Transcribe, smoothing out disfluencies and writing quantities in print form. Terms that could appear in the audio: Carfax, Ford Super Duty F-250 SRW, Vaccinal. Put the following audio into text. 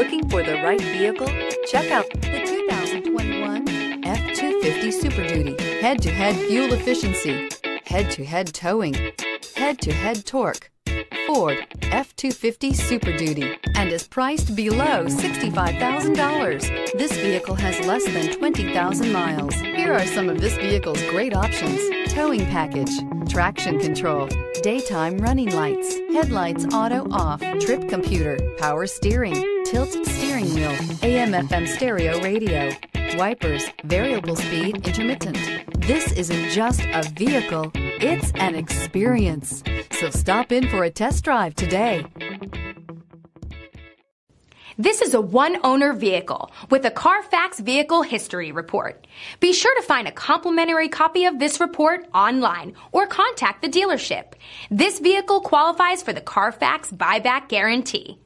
Looking for the right vehicle? Check out the 2021 F-250 Super Duty. Head-to-head fuel efficiency, head-to-head towing, head-to-head torque. Ford F-250 Super Duty and is priced below $65,000. This vehicle has less than 20,000 miles. Here are some of this vehicle's great options: towing package, traction control, daytime running lights, headlights auto off, trip computer, power steering, tilt steering wheel, AM/FM stereo radio, wipers, variable speed intermittent. This isn't just a vehicle, it's an experience. So stop in for a test drive today. This is a one-owner vehicle with a Carfax vehicle history report. Be sure to find a complimentary copy of this report online or contact the dealership. This vehicle qualifies for the Carfax buyback guarantee.